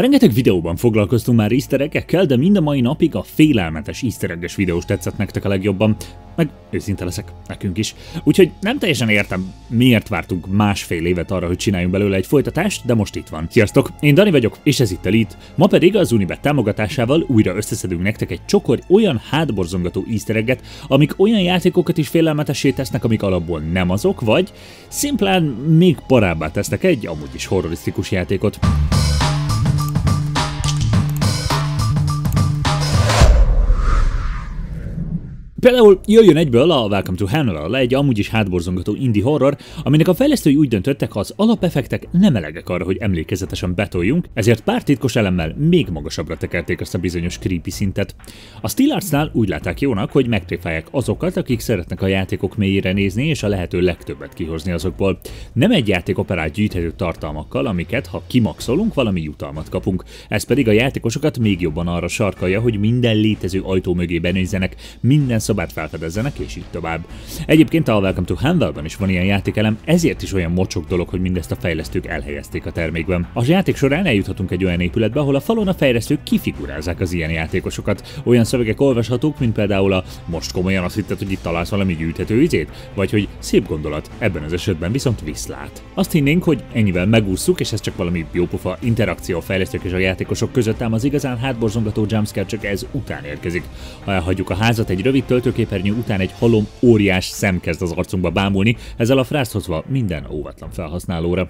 Rengeteg videóban foglalkoztunk már easter egg-ekkel, de mind a mai napig a félelmetes easter egg-es videós tetszett nektek a legjobban, meg őszinte leszek, nekünk is. Úgyhogy nem teljesen értem, miért vártunk másfél évet arra, hogy csináljunk belőle egy folytatást, de most itt van. Sziasztok, én Dani vagyok, és ez itt a Lit. Ma pedig az Unibet támogatásával újra összeszedünk nektek egy csokor olyan hátborzongató easter egg-et, amik olyan játékokat is félelmetessé tesznek, amik alapból nem azok, vagy szimplán még parábbá tesznek egy amúgy is horrorisztikus játékot. Például jöjjön egyből a Welcome to Hanwell, egy amúgy is hátborzongató indie horror, aminek a fejlesztői úgy döntöttek, az alapeffektek nem elegek arra, hogy emlékezetesen betoljunk, ezért pár titkos elemmel még magasabbra tekerték ezt a bizonyos creepy szintet. A Still Artsnál úgy látták jónak, hogy megtréfálják azokat, akik szeretnek a játékok mélyére nézni és a lehető legtöbbet kihozni azokból. Nem egy játékoperát gyűjthető tartalmakkal, amiket, ha kimaxolunk, valami jutalmat kapunk. Ez pedig a játékosokat még jobban arra sarkalja, hogy minden létező ajtó mögé benézzenek, minden szobát felfedezzenek, és így tovább. Egyébként a Welcome to Hanwell-ban is van ilyen játékelem, ezért is olyan mocsok dolog, hogy mindezt a fejlesztők elhelyezték a termékben. A játék során eljuthatunk egy olyan épületbe, ahol a falon a fejlesztők kifigurázzák az ilyen játékosokat. Olyan szövegek olvashatók, mint például a "most komolyan azt hitted, hogy itt találsz valami gyűjthető izét", vagy hogy "szép gondolat, ebben az esetben viszont viszlát". Azt hinnénk, hogy ennyivel megússzuk, és ez csak valami jópofa interakció a fejlesztők és a játékosok között, ám az igazán hátborzongató jumpscare csak ez után érkezik. Ha elhagyjuk a házat, egy rövid töltőképernyő után egy halom, óriás szem kezd az arcunkba bámulni, ezzel a frászt hozva minden óvatlan felhasználóra.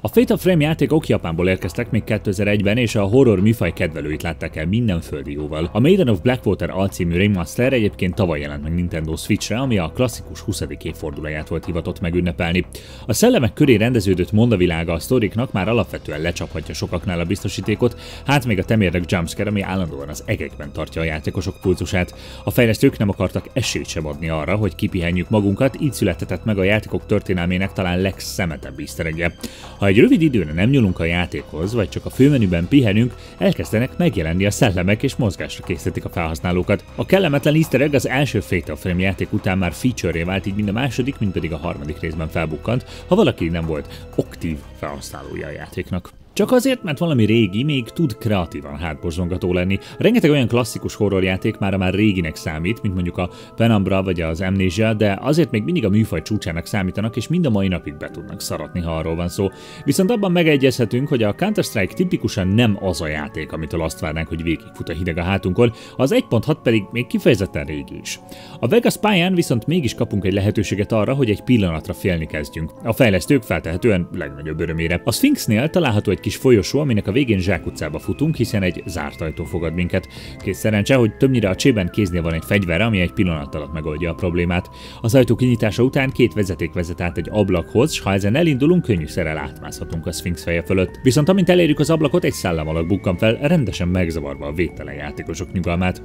A Fate of Frame játékok Japánból érkeztek még 2001-ben, és a horror műfaj kedvelőit látták el minden földi jóval. A Maiden of Black Water alcímű Rainmaster egyébként tavaly jelent meg Nintendo Switchre, ami a klasszikus 20. évfordulóját volt hivatott megünnepelni. A szellemek köré rendeződött mondavilága a sztoriknak már alapvetően lecsaphatja sokaknál a biztosítékot, hát még a temérdek jumpscare, ami állandóan az egekben tartja a játékosok pulzusát. A fejlesztők nem akartak esélyt sem adni arra, hogy kipihenjük magunkat, így született meg a játékok történelmének talán legszemetebb easter egg-je. Ha egy rövid időre nem nyúlunk a játékhoz, vagy csak a főmenüben pihenünk, elkezdenek megjelenni a szellemek és mozgásra készítik a felhasználókat. A kellemetlen easter egg az első Fatal Frame játék után már feature-ré vált, így mind a második, mind pedig a harmadik részben felbukkant, ha valaki nem volt aktív felhasználója a játéknak. Csak azért, mert valami régi még tud kreatívan hátborzongató lenni. Rengeteg olyan klasszikus horrorjáték már réginek számít, mint mondjuk a Penumbra vagy az Amnésia, de azért még mindig a műfaj csúcsának számítanak, és mind a mai napig be tudnak szaratni, ha arról van szó. Viszont abban megegyezhetünk, hogy a Counter-Strike tipikusan nem az a játék, amitől azt várnánk, hogy végigfut a hideg a hátunkon, az 1.6 pedig még kifejezetten régi is. A Vegas pályán viszont mégis kapunk egy lehetőséget arra, hogy egy pillanatra félni kezdjünk. A fejlesztők feltehetően legnagyobb örömére. A Sphinxnél található egy kis folyosó, aminek a végén zsákutcába futunk, hiszen egy zárt ajtó fogad minket. Kész szerencse, hogy többnyire a csében kéznél van egy fegyver, ami egy pillanat alatt megoldja a problémát. Az ajtó kinyitása után két vezeték vezet át egy ablakhoz, s ha ezen elindulunk, könnyűszerrel átmászhatunk a Sphinx feje fölött. Viszont amint elérjük az ablakot, egy szellem alatt bukkan fel, rendesen megzavarva a védtelen játékosok nyugalmát.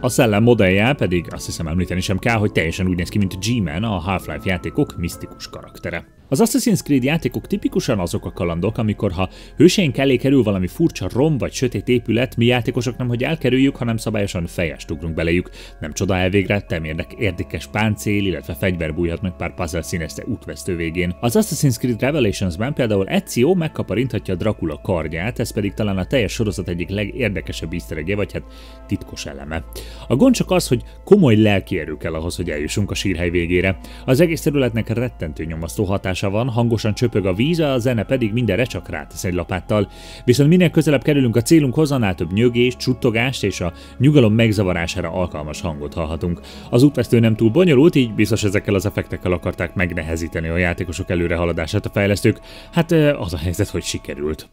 A szellem modelljá pedig azt hiszem említeni sem kell, hogy teljesen úgy néz ki, mint G-Man, a Half-Life játékok misztikus karaktere. Az Assassin's Creed játékok tipikusan azok a kalandok, amikor ha hőseink elé kerül valami furcsa rom vagy sötét épület, mi játékosok nem hogy elkerüljük, hanem szabályosan fejest ugrunk beléjük. Nem csoda elvégre, temérdek érdekes páncél, illetve fegyver bújhat meg pár puzzle színezte útvesztő végén. Az Assassin's Creed Revelationsben például Ezio megkaparinthatja Dracula kardját, ez pedig talán a teljes sorozat egyik legérdekesebb easter egg-je, vagy hát titkos eleme. A gond csak az, hogy komoly lelki erő kell ahhoz, hogy eljussunk a sírhely végére. Az egész területnek rettentő nyomasztó hatása van, hangosan csöpög a víz, a zene pedig mindenre csak rátesz egy lapáttal. Viszont minél közelebb kerülünk a célunkhoz, annál több nyögést, csuttogást és a nyugalom megzavarására alkalmas hangot hallhatunk. Az útvesztő nem túl bonyolult, így biztos ezekkel az effektekkel akarták megnehezíteni a játékosok előrehaladását a fejlesztők. Hát az a helyzet, hogy sikerült.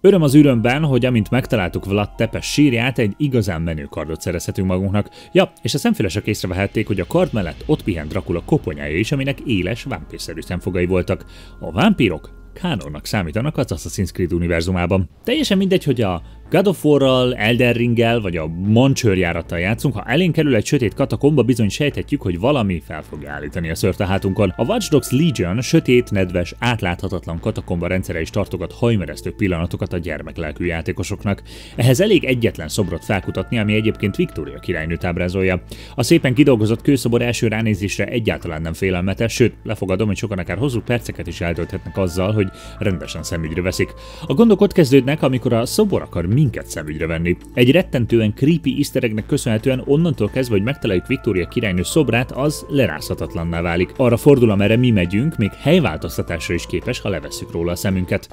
Öröm az ürömben, hogy amint megtaláltuk Vlad Tepes sírját, egy igazán menő kardot szerezhetünk magunknak. Ja, és a szemfülesek észrevehették, hogy a kard mellett ott pihent Dracula koponyája is, aminek éles, vámpírszerű szemfogai voltak. A vámpírok kánonnak számítanak az Assassin's Creed univerzumában. Teljesen mindegy, hogy a God of Warral, Elder Ringgel vagy a Mancsőr járattal játszunk, ha elénk kerül egy sötét katakomba, bizony sejthetjük, hogy valami fel fogja állítani a szőrt a hátunkon. A Watch Dogs Legion sötét, nedves, átláthatatlan katakomba rendszere is tartogat hajmeresztő pillanatokat a gyermeklelkű játékosoknak. Ehhez elég egyetlen szobrot felkutatni, ami egyébként Viktória királynőt ábrázolja. A szépen kidolgozott kőszobor első ránézésre egyáltalán nem félelmetes, sőt, lefogadom, hogy sokan akár hosszú perceket is eltölthetnek azzal, hogy rendesen szemügyre veszik. A gondok ott kezdődnek, amikor a szobor akar minket szemügyre venni. Egy rettentően creepy easter eggnek köszönhetően onnantól kezdve, hogy megtaláljuk Viktória királynő szobrát, az lerázhatatlanná válik. Arra fordul, amerre mi megyünk, még helyváltoztatásra is képes, ha levesszük róla a szemünket.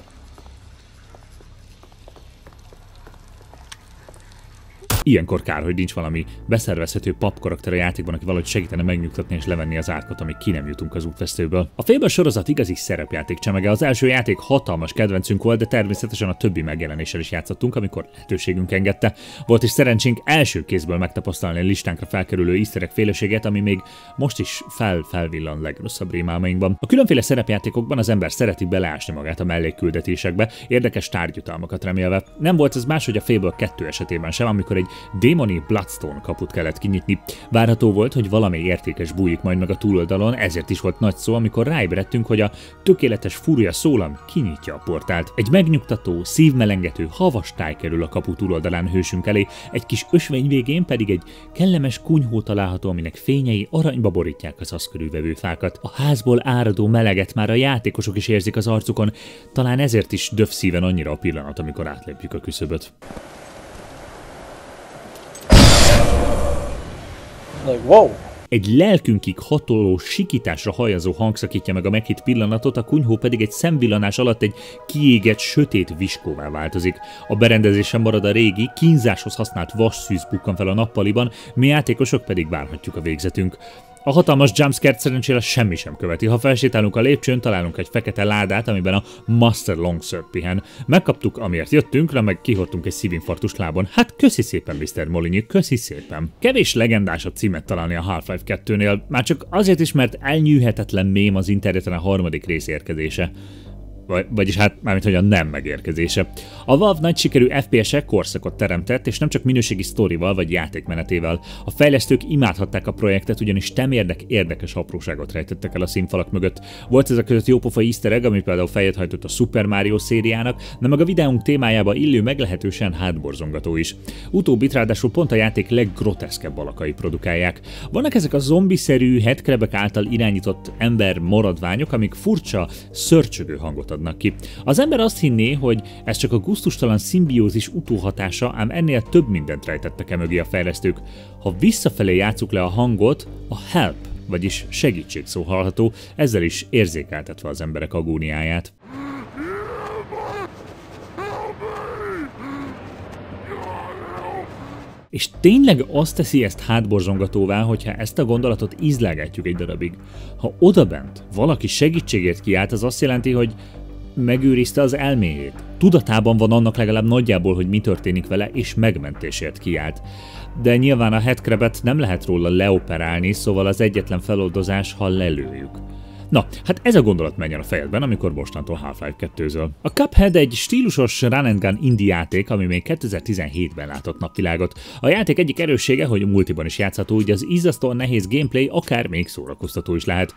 Ilyenkor kár, hogy nincs valami beszervezhető papkarakter a játékban, aki valahogy segítene megnyugtatni és levenni az átkot, amíg ki nem jutunk az útvesztőből. A Fable sorozat igazi szerepjáték csemege. Az első játék hatalmas kedvencünk volt, de természetesen a többi megjelenéssel is játszottunk, amikor lehetőségünk engedte. Volt is szerencsénk első kézből megtapasztalni a listánkra felkerülő easter egg féleséget, ami még most is felvillan legrosszabb rémálmainkban. A különféle szerepjátékokban az ember szereti beleásni magát a mellékküldetésekbe, érdekes tárgyutalmakat remélve. Nem volt ez más, hogy a Fable 2 esetében sem, amikor egy démoni Bloodstone kaput kellett kinyitni. Várható volt, hogy valami értékes bújik majd meg a túloldalon, ezért is volt nagy szó, amikor ráébredtünk, hogy a tökéletes fúria szólam kinyitja a portált. Egy megnyugtató, szívmelengető havas táj kerül a kapu túloldalán hősünk elé, egy kis ösvény végén pedig egy kellemes kunyhó található, aminek fényei aranyba borítják az azt körülvevő fákat. A házból áradó meleget már a játékosok is érzik az arcukon, talán ezért is döv szíven annyira a pillanat, amikor átlépjük a küszöböt. Like, wow. Egy lelkünkig hatoló, sikításra hajazó hang szakítja meg a meghitt pillanatot, a kunyhó pedig egy szemvillanás alatt egy kiégett, sötét viskóvá változik. A berendezésen marad a régi, kínzáshoz használt vasszűz bukkan fel a nappaliban, mi játékosok pedig várhatjuk a végzetünk. A hatalmas jumpscare-t szerencsére semmi sem követi. Ha felsétálunk a lépcsőn, találunk egy fekete ládát, amiben a Master Longsword pihen. Megkaptuk, amiért jöttünk, de meg kihortunk egy szívinfarktust lábon. Hát köszi szépen, Mr. Mollinyi, köszi szépen. Kevés legendásabb címet találni a Half-Life 2-nél, már csak azért is, mert elnyűhetetlen mém az interneten a harmadik rész érkezése. Vagyis hát mármint, hogy a nem megérkezése. A Valve nagy sikerű FPS-e korszakot teremtett, és nem csak minőségi sztorival vagy játékmenetével. A fejlesztők imádhatták a projektet, ugyanis temérdek érdekes apróságot rejtettek el a színfalak mögött. Volt ezek között jópofa easter egg, ami például fejet hajtott a Super Mario szériának, de meg a videónk témájába illő meglehetősen hátborzongató is. Utóbbit ráadásul pont a játék leggroteszkebb alakai produkálják. Vannak ezek a zombiszerű, headcrabek által irányított ember maradványok, amik furcsa, szörcsögő hangot adnak ki. Az ember azt hinné, hogy ez csak a gusztustalan szimbiózis utóhatása, ám ennél több mindent rejtettek el mögé a fejlesztők. Ha visszafelé játsszuk le a hangot, a help, vagyis segítség szó hallható, ezzel is érzékeltetve az emberek agóniáját. És tényleg azt teszi ezt hátborzongatóvá, hogyha ezt a gondolatot ízlelgetjük egy darabig. Ha odabent valaki segítségért kiált, az azt jelenti, hogy megőrizte az elméjét. Tudatában van annak legalább nagyjából, hogy mi történik vele, és megmentésért kiált. De nyilván a headcrabet nem lehet róla leoperálni, szóval az egyetlen feloldozás, ha lelőjük. Na, hát ez a gondolat menjen a fejedben, amikor mostantól Half-Life 2-zől. A Cuphead egy stílusos run and gun indie játék, ami még 2017-ben látott napvilágot. A játék egyik erőssége, hogy multiban is játszható, így az izzasztóan nehéz gameplay akár még szórakoztató is lehet.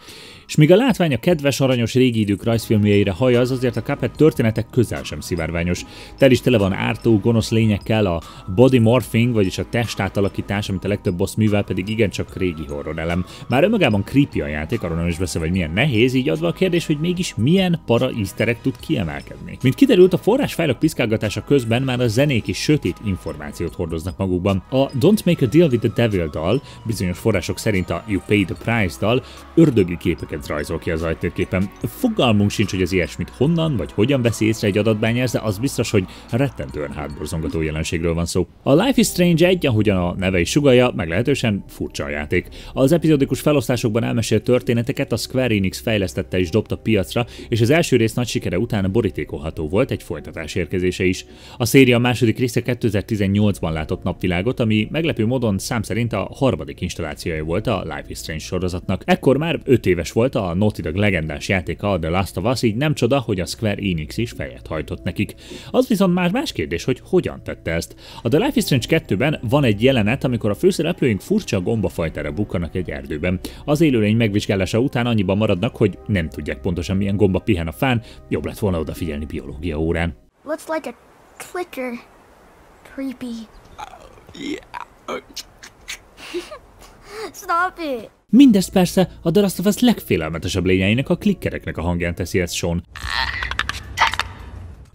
És míg a látvány a kedves, aranyos régi idők rajzfilmjeire hajaz, azért a Cuphead története közel sem szivárványos. Tel is tele van ártó, gonosz lényekkel, a body morphing, vagyis a testátalakítás, amit a legtöbb boss művel, pedig igencsak régi horror elem. Már önmagában creepy a játék, arról nem is beszél, hogy milyen nehéz, így adva a kérdés, hogy mégis milyen para easter egg tud kiemelkedni. Mint kiderült, a forrásfájlok piszkálgatása közben már a zenék is sötét információt hordoznak magukban. A Don't Make a Deal with the Devil dal, bizonyos források szerint a You Pay the Price dal ördögi képeket rajzol ki az ajtérképen. Fogalmunk sincs, hogy az ilyesmit honnan vagy hogyan veszi észre egy adatbányász, de az biztos, hogy rettentően hátborzongató jelenségről van szó. A Life is Strange egy, ahogyan a neve is sugallja, meglehetősen furcsa a játék. Az epizódikus felosztásokban elmesélt történeteket a Square Enix Enix fejlesztette és dobta piacra, és az első rész nagy sikere után borítékolható volt egy folytatás érkezése is. A széria második része 2018-ban látott napvilágot, ami meglepő módon szám szerint a harmadik installációja volt a Life is Strange sorozatnak. Ekkor már 5 éves volt a Naughty Dog legendás játéka, a The Last of Us, így nem csoda, hogy a Square Enix is fejet hajtott nekik. Az viszont már más kérdés, hogy hogyan tette ezt. A The Life is Strange 2-ben van egy jelenet, amikor a főszereplőink furcsa gombafajtára bukkanak egy erdőben. Az élőlény megvizsgálása után annyiban maradnak, hogy nem tudják pontosan, milyen gomba pihen a fán, jobb lett volna odafigyelni biológia órán. Looks like a clicker. Creepy. Stop it. Mindezt persze a The Last of Us legfélelmetesebb lényeinek, a klikkereknek a hangján teszi ezt Sean.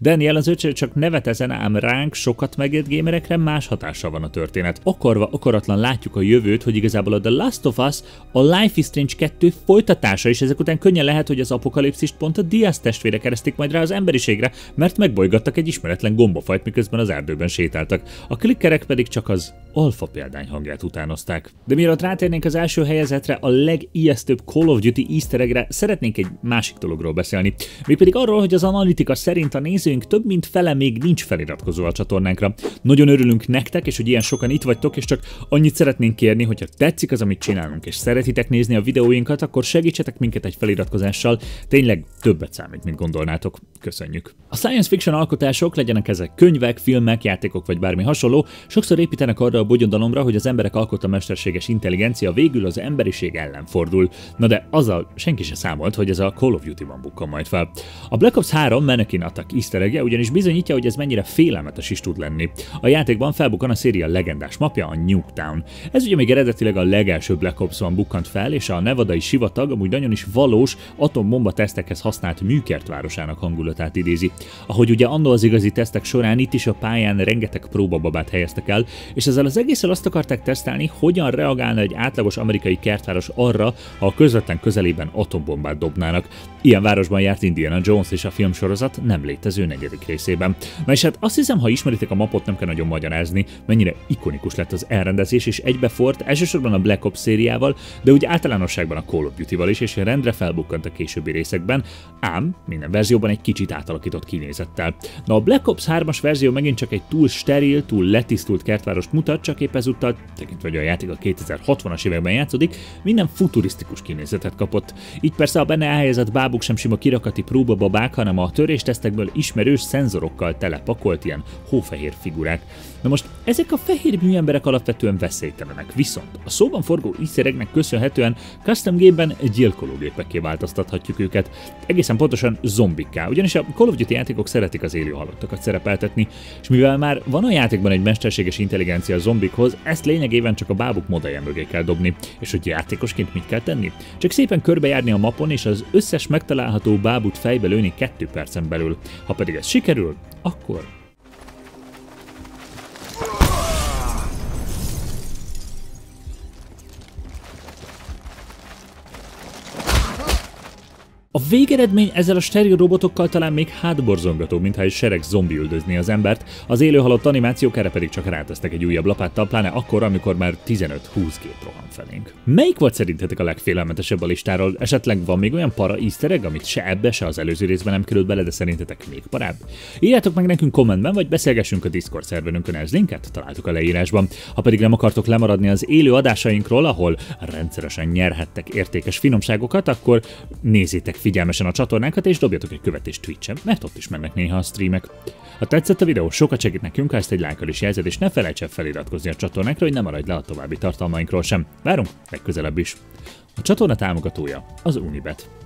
Daniel az öcse csak nevet ezen, ám ránk, sokat megért gémerekre más hatással van a történet. Akarva akaratlan látjuk a jövőt, hogy igazából a The Last of Us a Life is Strange 2 folytatása, és ezek után könnyen lehet, hogy az apokalipszist pont a Diaz testvére keresztik majd rá az emberiségre, mert megbolygattak egy ismeretlen gombafajt, miközben az erdőben sétáltak. A klikkerek pedig csak az alfa példány hangját utánozták. De mielőtt rátérnénk az első helyezetre, a legijesztőbb Call of Duty easter egg-re, szeretnénk egy másik dologról beszélni. Mégpedig arról, hogy az analitika szerint a néző több mint fele még nincs feliratkozó a csatornánkra. Nagyon örülünk nektek, és hogy ilyen sokan itt vagytok, és csak annyit szeretnénk kérni, hogyha tetszik az, amit csinálunk, és szeretitek nézni a videóinkat, akkor segítsetek minket egy feliratkozással, tényleg többet számít, mint gondolnátok. Köszönjük! A science fiction alkotások, legyenek ezek könyvek, filmek, játékok vagy bármi hasonló, sokszor építenek arra a bogyodalomra, hogy az emberek alkotta mesterséges intelligencia végül az emberiség ellen fordul. Na de azzal senki se számolt, hogy ez a Call of Duty-ban bukkan majd fel. A Black Ops 3 Mannequin Attack easter egg-je ugyanis bizonyítja, hogy ez mennyire félelmetes is tud lenni. A játékban felbukkan a széria legendás mapja, a Nuketown. Ez ugye még eredetileg a legelső Black Ops-ban bukkant fel, és a nevadai sivatag amúgy nagyon is valós atombomba tesztekhez használt műkert városának hangulatát idézi. Ahogy ugye anno az igazi tesztek során, itt is a pályán rengeteg próbababát helyeztek el, és ezzel az egésszel azt akarták tesztelni, hogyan reagálna egy átlagos amerikai kertváros arra, ha a közvetlen közelében atombombát dobnának. Ilyen városban járt Indiana Jones és a filmsorozat nem létező negyedik részében. Na és hát azt hiszem, ha ismeritek a mapot, nem kell nagyon magyarázni, mennyire ikonikus lett az elrendezés, és egybefort elsősorban a Black Ops szériával, de úgy általánosságban a Call of Duty-val is, és rendre felbukkant a későbbi részekben, ám minden verzióban egy kicsit átalakított kinézettel. Na a Black Ops 3-as verzió megint csak egy túl steril, túl letisztult kertvárost mutat, csak épp ezúttal, tekintve, hogy a játék a 2060-as években játszódik, minden futurisztikus kinézetet kapott. Így persze a benne elhelyezett bábuk sem sima kirakati próbababák, hanem a töréstesztekből ismerős szenzorokkal telepakolt ilyen hófehér figurák. Na most ezek a fehér műemberek alapvetően veszélytelenek, viszont a szóban forgó easter-egg-nek köszönhetően custom game-ben gyilkológépekké változtathatjuk őket. Egészen pontosan zombikká, ugyanis a Call of Duty játékok szeretik az élő halottakat szerepeltetni, és mivel már van a játékban egy mesterséges intelligencia a zombikhoz, ezt lényegében csak a bábuk modellje mögé kell dobni. És hogy játékosként mit kell tenni? Csak szépen körbejárni a mapon, és az összes megtalálható bábut fejbe lőni 2 percen belül. Ha pedig ez sikerül, akkor... A végeredmény ezzel a steril robotokkal talán még hátborzongató, mintha egy sereg zombi üldözné az embert, az élőhalott animációk erre pedig csak rátesztek egy újabb lapáttal, pláne akkor, amikor már 15-20 gép rohan felénk. Melyik volt szerintetek a legfélelmetesebb a listáról? Esetleg van még olyan para easter egg, amit se ebbe, se az előző részben nem került bele, de szerintetek még parább? Írjátok meg nekünk kommentben, vagy beszélgessünk a Discord szerverünkön, ez linket találtuk a leírásban. Ha pedig nem akartok lemaradni az élő adásainkról, ahol rendszeresen nyerhettek értékes finomságokat, akkor nézzétek figyelmesen a csatornánkat, és dobjatok egy követést Twitch-en, mert ott is mennek néha a streamek. Ha tetszett a videó, sokat segít nekünk, ha ezt egy lájkkal is jelzed, és ne felejts el feliratkozni a csatornánkra, hogy ne maradj le a további tartalmainkról sem. Várunk legközelebb is. A csatorna támogatója az Unibet.